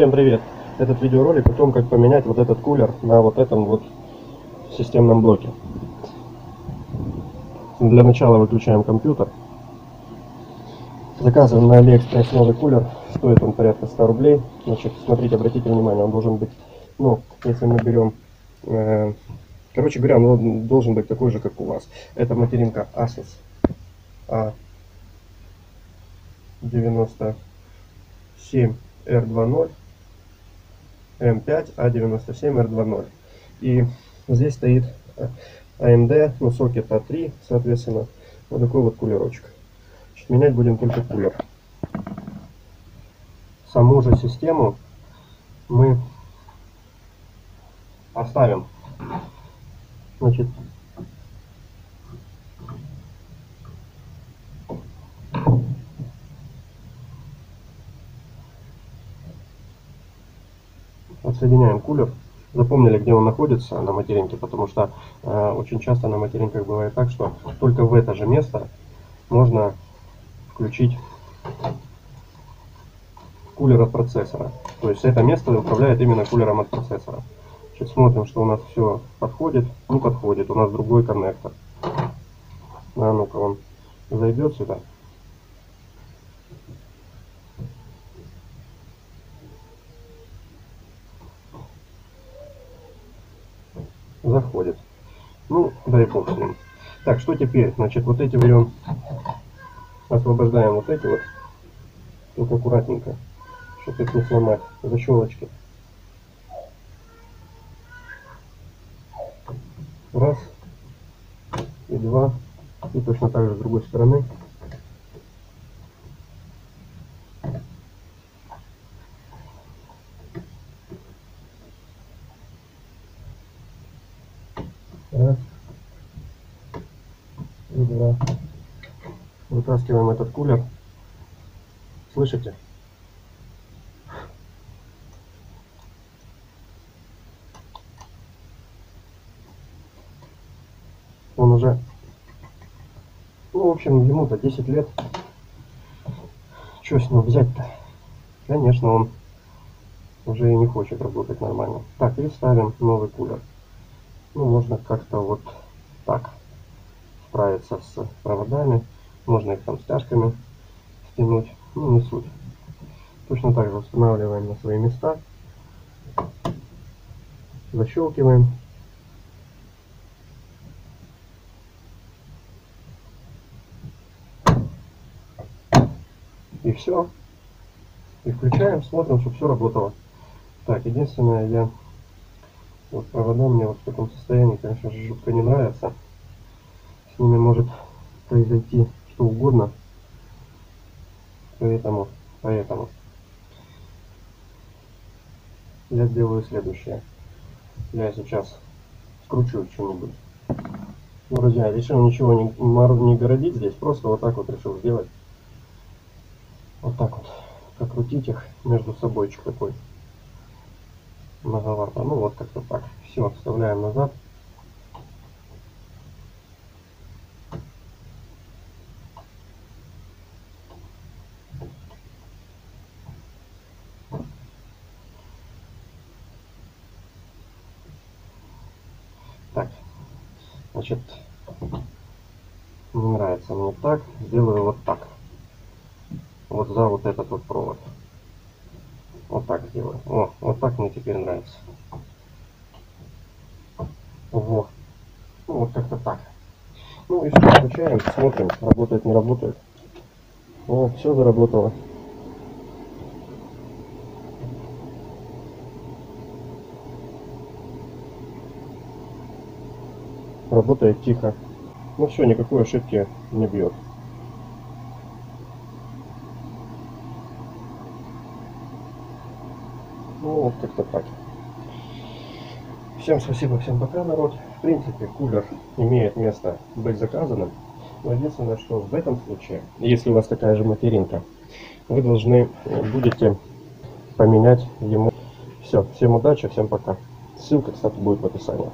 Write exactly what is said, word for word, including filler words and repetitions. Всем привет! Этот видеоролик о том, как поменять вот этот кулер на вот этом вот системном блоке. Для начала выключаем компьютер. Заказываем на AliExpress новый кулер. Стоит он порядка ста рублей. Значит, смотрите, обратите внимание, он должен быть, ну, если мы берем, э, короче говоря, он должен быть такой же, как у вас. Это материнка Asus А девяносто семь эр два ноль эм пять А девяносто семь эр два ноль, и здесь стоит а эм дэ, ну, сокет а три, соответственно, вот такой вот кулерочек. Значит, менять будем только кулер. Саму же систему мы оставим. Значит, отсоединяем кулер. Запомнили, где он находится на материнке, потому что э, очень часто на материнках бывает так, что только в это же место можно включить кулер от процессора. То есть это место управляет именно кулером от процессора. Сейчас смотрим, что у нас все подходит. Ну, подходит. У нас другой коннектор. А ну-ка, он зайдет сюда. Заходит. Ну, да и бог с ним. Так, что теперь? Значит, вот эти берем, освобождаем вот эти вот. Только аккуратненько, чтобы их не сломать. Защелочки. Раз. И два. И точно так же с другой стороны. Раз. И два. Вытаскиваем этот кулер. Слышите? Он уже... Ну, в общем, ему-то десять лет. Что с него взять-то? Конечно, он уже и не хочет работать нормально. Так, и ставим новый кулер. Ну, можно как-то вот так справиться с проводами. Можно их там стяжками стянуть. Ну, не суть. Точно так же устанавливаем на свои места. Защелкиваем. И все. И включаем, смотрим, чтобы все работало. Так, единственное, я... Вот провода мне вот в таком состоянии, конечно же, жутко не нравится. С ними может произойти что угодно. Поэтому, поэтому я сделаю следующее. Я сейчас скручу что-нибудь. Ну, друзья, решил ничего не, не городить здесь. Просто вот так вот решил сделать. Вот так вот. Прокрутить их между собойчик такой. Многовато. Ну вот как-то так. Все, вставляем назад. Так. Значит, не нравится мне так. Сделаю вот так. Вот за вот этот вот провод. Вот так сделаю. О, вот так мне теперь нравится. Во. Ну, вот как-то так. Ну и все, включаем, смотрим, работает, не работает. О, все заработало. Работает тихо. Ну все, никакой ошибки не бьет. Ну, вот как-то так. Всем спасибо, всем пока, народ. В принципе, кулер имеет место быть заказанным. Но единственное, что в этом случае, если у вас такая же материнка, вы должны будете поменять ему. Все, всем удачи, всем пока. Ссылка, кстати, будет в описании.